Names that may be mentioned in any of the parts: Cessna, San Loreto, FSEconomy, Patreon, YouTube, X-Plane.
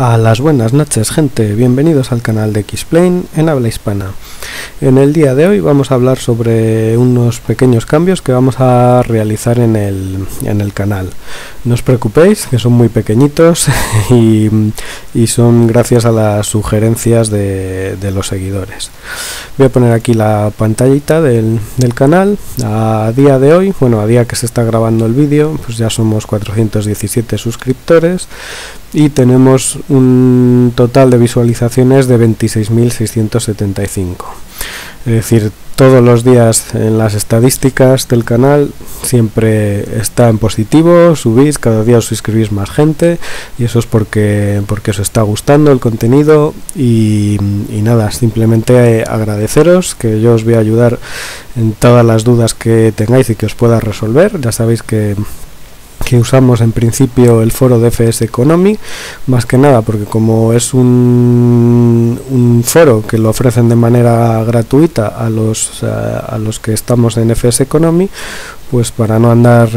A las buenas noches, gente, bienvenidos al canal de X-Plane en habla hispana. En el día de hoy vamos a hablar sobre unos pequeños cambios que vamos a realizar en el canal. No os preocupéis, que son muy pequeñitos y son gracias a las sugerencias de los seguidores. Voy a poner aquí la pantallita del canal. A día de hoy, bueno, a día que se está grabando el vídeo, pues ya somos 417 suscriptores y tenemos un total de visualizaciones de 26.675. Es decir, todos los días en las estadísticas del canal siempre está en positivo, subís, cada día os suscribís más gente y eso es porque os está gustando el contenido y nada, simplemente agradeceros, que yo os voy a ayudar en todas las dudas que tengáis y que os pueda resolver. Ya sabéis que usamos en principio el foro de FSEconomy, más que nada porque como es un foro que lo ofrecen de manera gratuita a los que estamos en FSEconomy, pues para no andar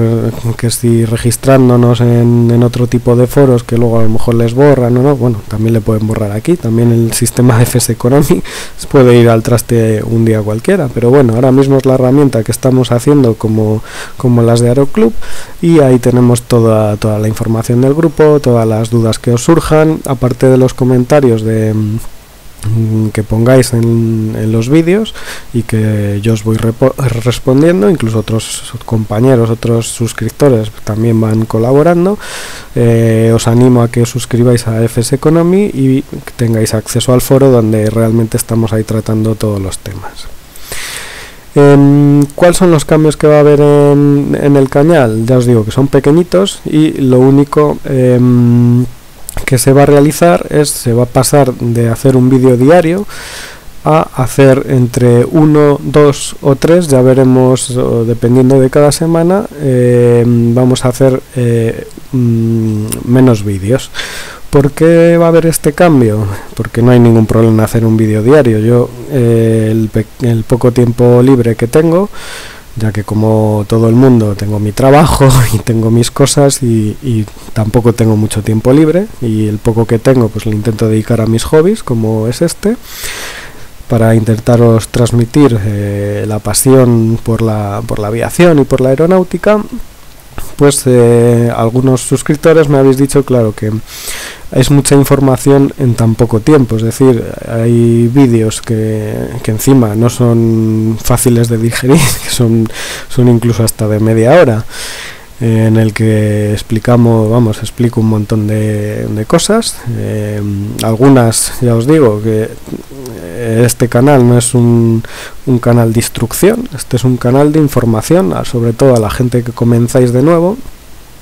que si registrándonos en otro tipo de foros que luego a lo mejor les borran o no, bueno, también le pueden borrar aquí, también el sistema de FSEconomy puede ir al traste un día cualquiera, pero bueno, ahora mismo es la herramienta que estamos haciendo como las de Aeroclub, y ahí tenemos toda la información del grupo, todas las dudas que os surjan, aparte de los comentarios que pongáis en los vídeos y que yo os voy respondiendo, incluso otros compañeros, otros suscriptores también van colaborando. Os animo a que os suscribáis a FSEconomy y tengáis acceso al foro donde realmente estamos ahí tratando todos los temas. ¿Cuáles son los cambios que va a haber en el canal? Ya os digo que son pequeñitos y lo único que se va a realizar se va a pasar de hacer un vídeo diario a hacer entre 1, 2 o 3, ya veremos, dependiendo de cada semana. Vamos a hacer menos vídeos. ¿Por qué va a haber este cambio? Porque no hay ningún problema en hacer un vídeo diario. Yo el poco tiempo libre que tengo, ya que como todo el mundo tengo mi trabajo y tengo mis cosas y tampoco tengo mucho tiempo libre, y el poco que tengo pues lo intento dedicar a mis hobbies, como es este, para intentaros transmitir la pasión por la aviación y por la aeronáutica. Pues algunos suscriptores me habéis dicho, claro, que es mucha información en tan poco tiempo, es decir, hay vídeos que encima no son fáciles de digerir, que son incluso hasta de media hora, en el que explico un montón de cosas. Algunas, ya os digo, que este canal no es un canal de instrucción, este es un canal de información, sobre todo a la gente que comenzáis de nuevo.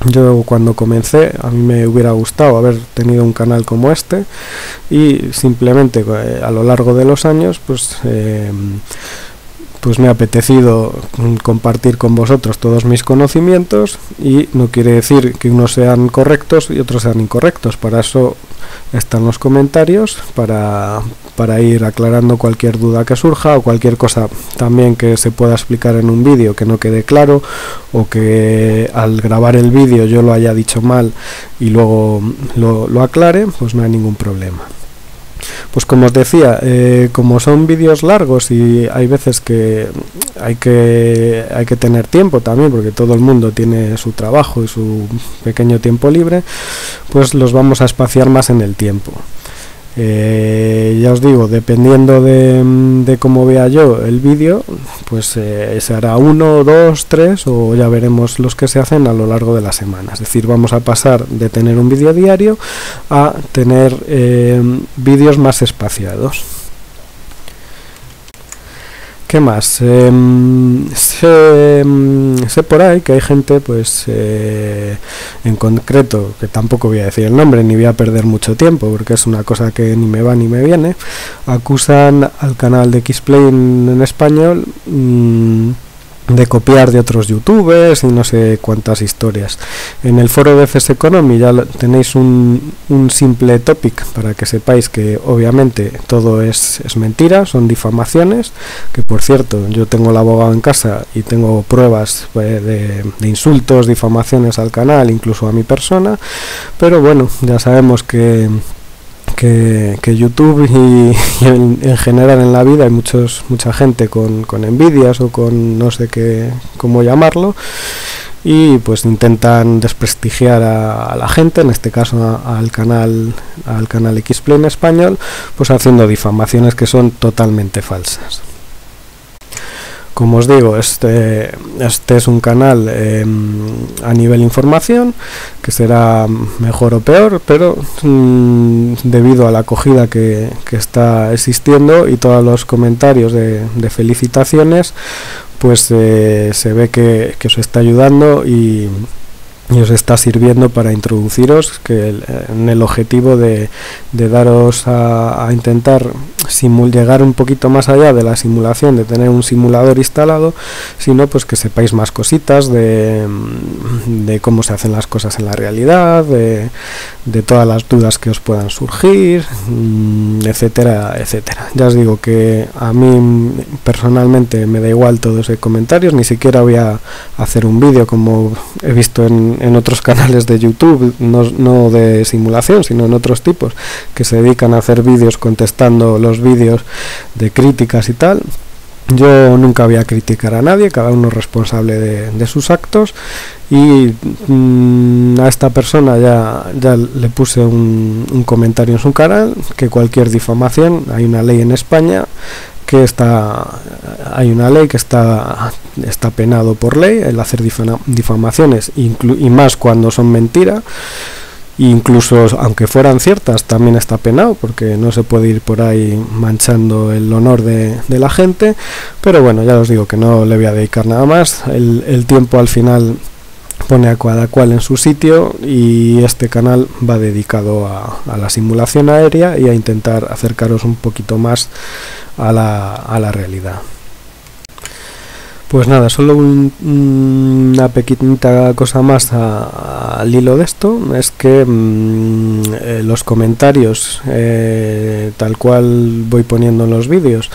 Yo cuando comencé, a mí me hubiera gustado haber tenido un canal como este, y simplemente a lo largo de los años pues me ha apetecido compartir con vosotros todos mis conocimientos, y no quiere decir que unos sean correctos y otros sean incorrectos, para eso están los comentarios, para ir aclarando cualquier duda que surja, o cualquier cosa también que se pueda explicar en un vídeo que no quede claro, o que al grabar el vídeo yo lo haya dicho mal y luego lo aclare, pues no hay ningún problema. Pues como os decía, como son vídeos largos y hay veces que hay que tener tiempo también, porque todo el mundo tiene su trabajo y su pequeño tiempo libre, pues los vamos a espaciar más en el tiempo. Ya os digo, dependiendo de cómo vea yo el vídeo, pues se hará 1, 2, 3 o ya veremos los que se hacen a lo largo de la semana. Es decir, vamos a pasar de tener un vídeo diario a tener vídeos más espaciados. ¿Qué más? Sé por ahí que hay gente, pues en concreto, que tampoco voy a decir el nombre ni voy a perder mucho tiempo porque es una cosa que ni me va ni me viene, acusan al canal de X-Plane en español de copiar de otros youtubers y no sé cuántas historias. En el foro de FSEconomy ya tenéis un simple topic para que sepáis que obviamente todo es mentira, son difamaciones, que por cierto yo tengo el abogado en casa y tengo pruebas de insultos, difamaciones al canal, incluso a mi persona, pero bueno, ya sabemos que que YouTube y en general en la vida hay mucha gente con envidias o con no sé qué, cómo llamarlo, y pues intentan desprestigiar a la gente, en este caso al canal X-Plane español, pues haciendo difamaciones que son totalmente falsas. Como os digo, este es un canal a nivel información, que será mejor o peor, pero debido a la acogida que está existiendo y todos los comentarios de felicitaciones, pues se ve que os está ayudando y os está sirviendo para introduciros en el objetivo de daros a intentar llegar un poquito más allá de la simulación, de tener un simulador instalado, sino pues que sepáis más cositas de cómo se hacen las cosas en la realidad, de todas las dudas que os puedan surgir, etcétera, etcétera. Ya os digo que a mí personalmente me da igual todos esos comentarios, ni siquiera voy a hacer un vídeo como he visto en otros canales de YouTube, no de simulación, sino en otros tipos, que se dedican a hacer vídeos contestando los vídeos de críticas y tal. Yo nunca voy a criticar a nadie, cada uno es responsable de sus actos, y a esta persona ya le puse un comentario en su canal, que cualquier difamación, hay una ley en España, está penado por ley el hacer difamaciones, y más cuando son mentira, incluso aunque fueran ciertas también está penado, porque no se puede ir por ahí manchando el honor de la gente. Pero bueno, ya os digo que no le voy a dedicar nada más, el tiempo al final pone a cada cual en su sitio, y este canal va dedicado a la simulación aérea y a intentar acercaros un poquito más a la realidad. Pues nada, solo una pequeñita cosa más al hilo de esto, es que los comentarios, tal cual voy poniendo en los vídeos,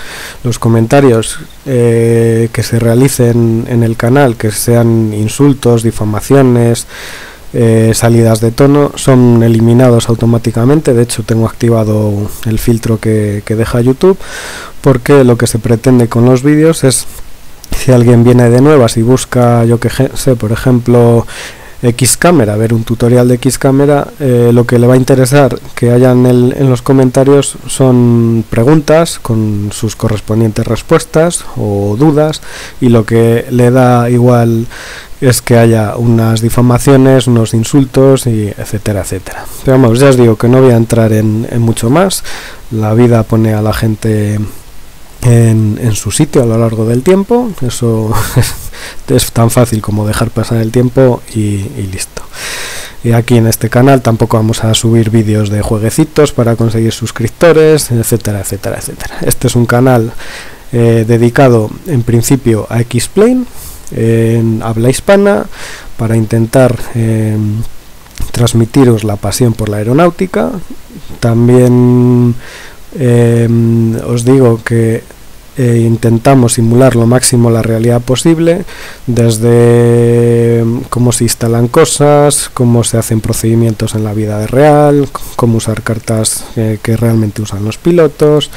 los comentarios que se realicen en el canal, que sean insultos, difamaciones, salidas de tono, son eliminados automáticamente. De hecho, tengo activado el filtro que deja YouTube, porque lo que se pretende con los vídeos es, si alguien viene de nuevas y busca, yo que sé, por ejemplo, X cámara, ver un tutorial de X cámara, lo que le va a interesar que haya en los comentarios son preguntas con sus correspondientes respuestas o dudas, y lo que le da igual es que haya unas difamaciones, unos insultos, y etcétera, etcétera. Pero vamos, ya os digo que no voy a entrar en mucho más, la vida pone a la gente en su sitio a lo largo del tiempo, eso es tan fácil como dejar pasar el tiempo y listo. Y aquí en este canal tampoco vamos a subir vídeos de jueguecitos para conseguir suscriptores, etcétera, etcétera, etcétera. Este es un canal dedicado en principio a X-Plane, en habla hispana, para intentar transmitiros la pasión por la aeronáutica. También os digo que intentamos simular lo máximo la realidad posible, desde cómo se instalan cosas, cómo se hacen procedimientos en la vida real, cómo usar cartas que realmente usan los pilotos,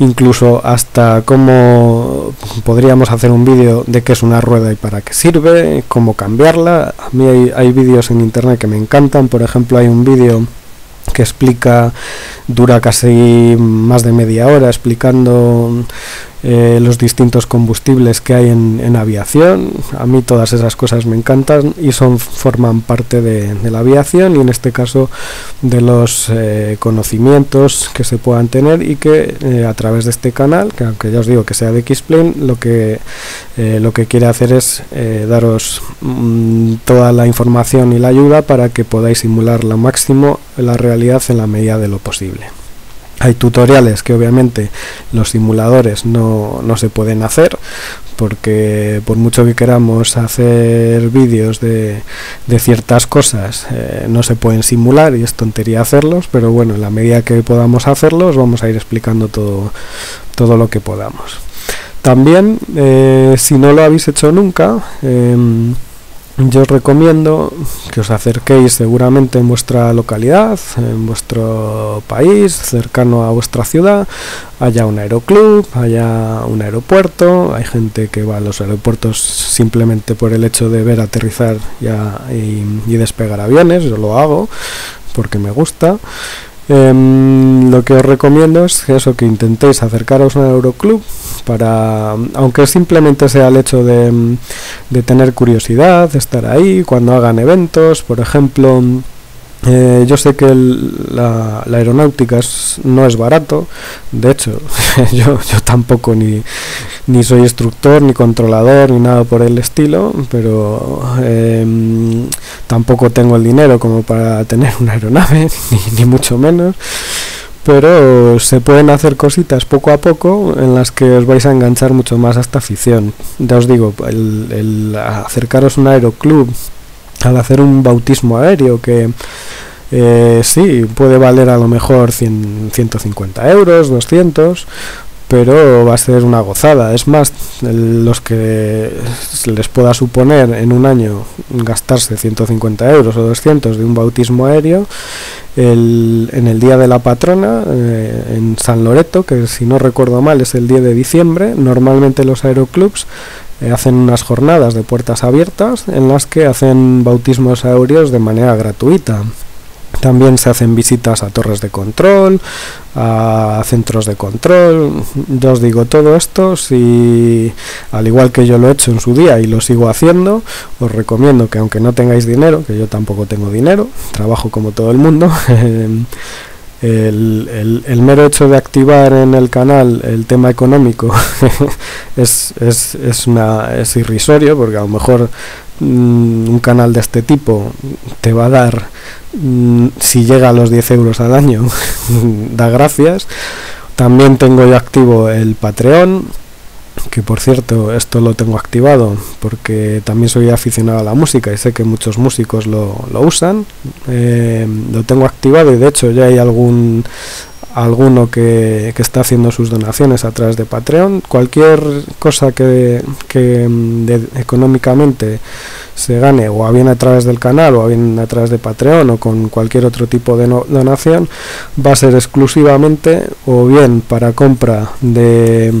incluso hasta cómo podríamos hacer un vídeo de qué es una rueda y para qué sirve, cómo cambiarla. A mí hay vídeos en internet que me encantan. Por ejemplo, hay un vídeo que explica, dura casi más de media hora explicando los distintos combustibles que hay en aviación. A mí todas esas cosas me encantan y forman parte de la aviación, y en este caso de los conocimientos que se puedan tener, y que a través de este canal, que aunque ya os digo que sea de X-Plane, lo que quiere hacer es daros toda la información y la ayuda para que podáis simular lo máximo la realidad en la medida de lo posible. Hay tutoriales que obviamente los simuladores no se pueden hacer, porque por mucho que queramos hacer vídeos de ciertas cosas, no se pueden simular y es tontería hacerlos, pero bueno, en la medida que podamos hacerlos vamos a ir explicando todo lo que podamos. También, si no lo habéis hecho nunca, Yo os recomiendo que os acerquéis seguramente en vuestra localidad, en vuestro país, cercano a vuestra ciudad. Haya un aeroclub, haya un aeropuerto. Hay gente que va a los aeropuertos simplemente por el hecho de ver aterrizar y despegar aviones. Yo lo hago porque me gusta. Lo que os recomiendo es eso, que intentéis acercaros a un aeroclub, para, aunque simplemente sea el hecho de tener curiosidad, de estar ahí cuando hagan eventos, por ejemplo. Yo sé que la aeronáutica no es barato, de hecho, yo tampoco ni soy instructor, ni controlador, ni nada por el estilo, pero tampoco tengo el dinero como para tener una aeronave, ni mucho menos. Pero se pueden hacer cositas poco a poco en las que os vais a enganchar mucho más a esta afición. Ya os digo, el acercaros a un aeroclub, al hacer un bautismo aéreo que sí, puede valer a lo mejor 100, 150 euros, 200, pero va a ser una gozada. Es más, los que les pueda suponer en un año gastarse 150 euros o 200 de un bautismo aéreo, en el día de la patrona, en San Loreto, que si no recuerdo mal es el 10 de diciembre, normalmente los aeroclubs hacen unas jornadas de puertas abiertas en las que hacen bautismos aéreos de manera gratuita. También se hacen visitas a torres de control, a centros de control. Ya os digo, todo esto, si al igual que yo lo he hecho en su día y lo sigo haciendo, os recomiendo que, aunque no tengáis dinero, que yo tampoco tengo dinero, trabajo como todo el mundo, el mero hecho de activar en el canal el tema económico es irrisorio, porque a lo mejor un canal de este tipo te va a dar, si llega a los 10 euros al año, da gracias. También tengo yo activo el Patreon, que por cierto, esto lo tengo activado porque también soy aficionado a la música y sé que muchos músicos lo usan. Lo tengo activado y de hecho ya hay alguno que está haciendo sus donaciones a través de Patreon. Cualquier cosa que económicamente se gane, o bien a través del canal, o bien a través de Patreon, o con cualquier otro tipo de donación, va a ser exclusivamente o bien para compra de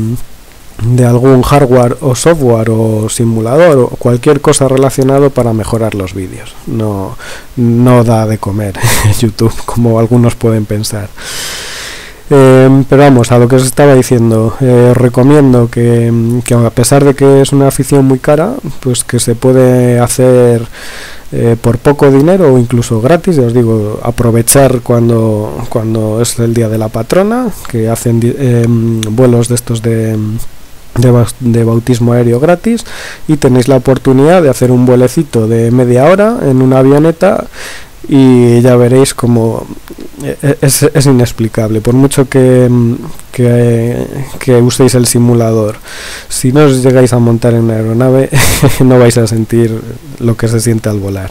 algún hardware o software o simulador o cualquier cosa relacionado para mejorar los vídeos. No da de comer YouTube, como algunos pueden pensar. Pero vamos, a lo que os estaba diciendo, os recomiendo que a pesar de que es una afición muy cara, pues que se puede hacer por poco dinero o incluso gratis. Ya os digo, aprovechar cuando es el día de la patrona, que hacen vuelos de estos de bautismo aéreo gratis, y tenéis la oportunidad de hacer un vuelecito de media hora en una avioneta y ya veréis cómo es inexplicable. Por mucho que uséis el simulador, si no os llegáis a montar en una aeronave no vais a sentir lo que se siente al volar.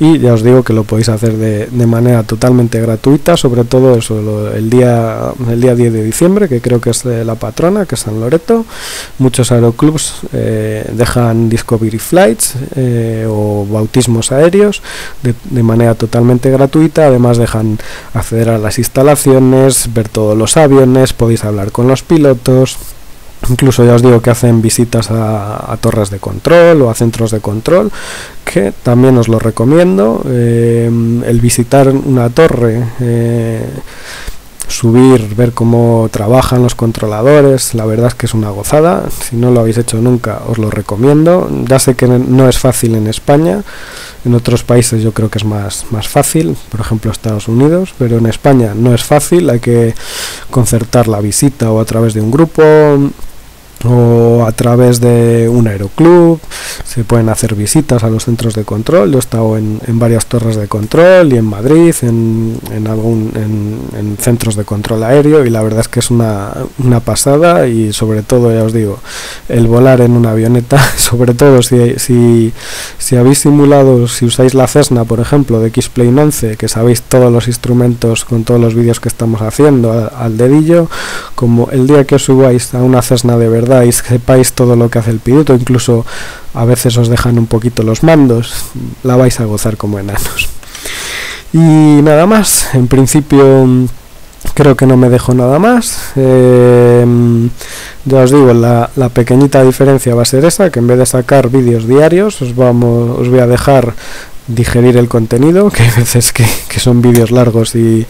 Y ya os digo que lo podéis hacer de manera totalmente gratuita, sobre todo eso, el día 10 de diciembre, que creo que es la patrona, que es San Loreto. Muchos aeroclubs dejan Discovery Flights o bautismos aéreos de manera totalmente gratuita. Además dejan acceder a las instalaciones, ver todos los aviones, podéis hablar con los pilotos. Incluso ya os digo que hacen visitas a torres de control o a centros de control, que también os lo recomiendo. El visitar una torre, subir, ver cómo trabajan los controladores, la verdad es que es una gozada. Si no lo habéis hecho nunca, os lo recomiendo. Ya sé que no es fácil en España, en otros países yo creo que es más fácil, por ejemplo Estados Unidos, pero en España no es fácil, hay que concertar la visita o a través de un grupo o a través de un aeroclub. Se pueden hacer visitas a los centros de control. Yo he estado en varias torres de control y en Madrid, en centros de control aéreo, y la verdad es que es una pasada. Y sobre todo, ya os digo, el volar en una avioneta, sobre todo si habéis simulado, si usáis la Cessna, por ejemplo, de X-Plane 11, que sabéis todos los instrumentos con todos los vídeos que estamos haciendo al dedillo, como el día que os subáis a una Cessna de verdad, izquierda y sepáis todo lo que hace el piloto, incluso a veces os dejan un poquito los mandos, la vais a gozar como enanos. Y nada más, en principio creo que no me dejo nada más. Ya os digo, la pequeñita diferencia va a ser esa, que en vez de sacar vídeos diarios os voy a dejar digerir el contenido, que hay veces que son vídeos largos y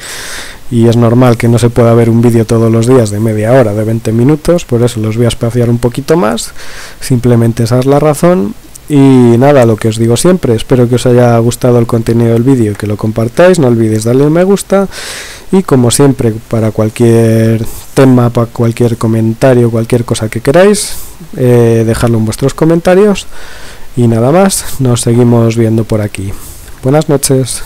es normal que no se pueda ver un vídeo todos los días de media hora, de 20 minutos, por eso los voy a espaciar un poquito más, simplemente esa es la razón. Y nada, lo que os digo siempre, espero que os haya gustado el contenido del vídeo y que lo compartáis, no olvidéis darle me gusta, y como siempre, para cualquier tema, para cualquier comentario, cualquier cosa que queráis, dejadlo en vuestros comentarios. Y nada más, nos seguimos viendo por aquí. Buenas noches.